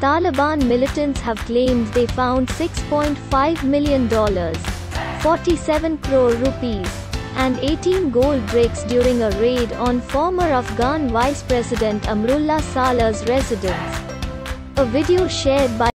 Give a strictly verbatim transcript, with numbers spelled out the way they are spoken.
Taliban militants have claimed they found six point five million dollars, forty-seven crore rupees, and eighteen gold bricks during a raid on former Afghan Vice President Amrullah Saleh's residence. A video shared by